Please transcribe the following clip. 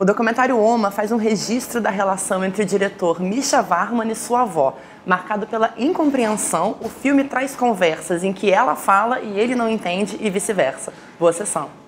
O documentário Oma faz um registro da relação entre o diretor Micha Wahrmann e sua avó. Marcado pela incompreensão, o filme traz conversas em que ela fala e ele não entende e vice-versa. Boa sessão!